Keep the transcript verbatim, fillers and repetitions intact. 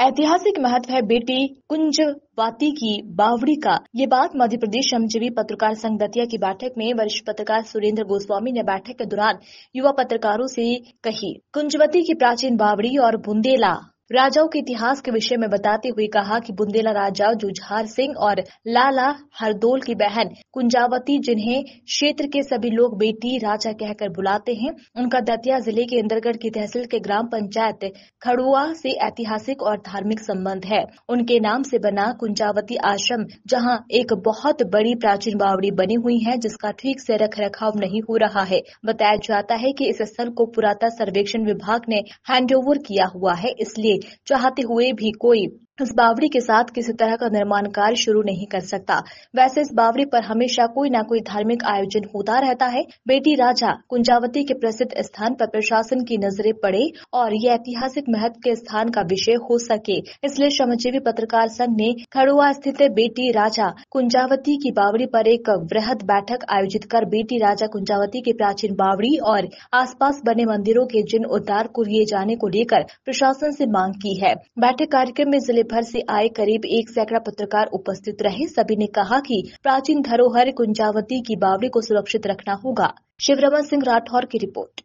ऐतिहासिक महत्व है बेटी कुंजावती की बावड़ी का। ये बात मध्य प्रदेश श्रमजीवी पत्रकार संघ दतिया की बैठक में वरिष्ठ पत्रकार सुरेंद्र गोस्वामी ने बैठक के दौरान युवा पत्रकारों से कही। कुंजावती की प्राचीन बावड़ी और बुंदेला राजाओं के इतिहास के विषय में बताते हुए कहा कि बुंदेला राजा जुझार सिंह और लाला हरदोल की बहन कुंजावती, जिन्हें क्षेत्र के सभी लोग बेटी राजा कहकर बुलाते हैं, उनका दतिया जिले के इंदरगढ़ की तहसील के ग्राम पंचायत खड़ुआ से ऐतिहासिक और धार्मिक संबंध है। उनके नाम से बना कुंजावती आश्रम, जहां एक बहुत बड़ी प्राचीन बावड़ी बनी हुई है जिसका ठीक से रखरखाव नहीं हो रहा है। बताया जाता है कि इस स्थल को पुरातत्व सर्वेक्षण विभाग ने हैंडओवर किया हुआ है, इसलिए चाहते हुए भी कोई इस बावड़ी के साथ किसी तरह का निर्माण कार्य शुरू नहीं कर सकता। वैसे इस बावड़ी पर हमेशा कोई ना कोई धार्मिक आयोजन होता रहता है। बेटी राजा कुंजावती के प्रसिद्ध स्थान पर प्रशासन की नजरें पड़े और ये ऐतिहासिक महत्व के स्थान का विषय हो सके, इसलिए श्रमजीवी पत्रकार संघ ने खड़ुआ स्थित बेटी राजा कुंजावती की बावड़ी पर एक वृहद बैठक आयोजित कर बेटी राजा कुंजावती की प्राचीन बावड़ी और आसपास बने मंदिरों के जिन उद्धार किए जाने को लेकर प्रशासन से मांग की है। बैठक कार्यक्रम में जिले भर से आए करीब एक सैकड़ा पत्रकार उपस्थित रहे। सभी ने कहा कि प्राचीन धरोहर कुंजावती की बावड़ी को सुरक्षित रखना होगा। शिवरमन सिंह राठौर की रिपोर्ट।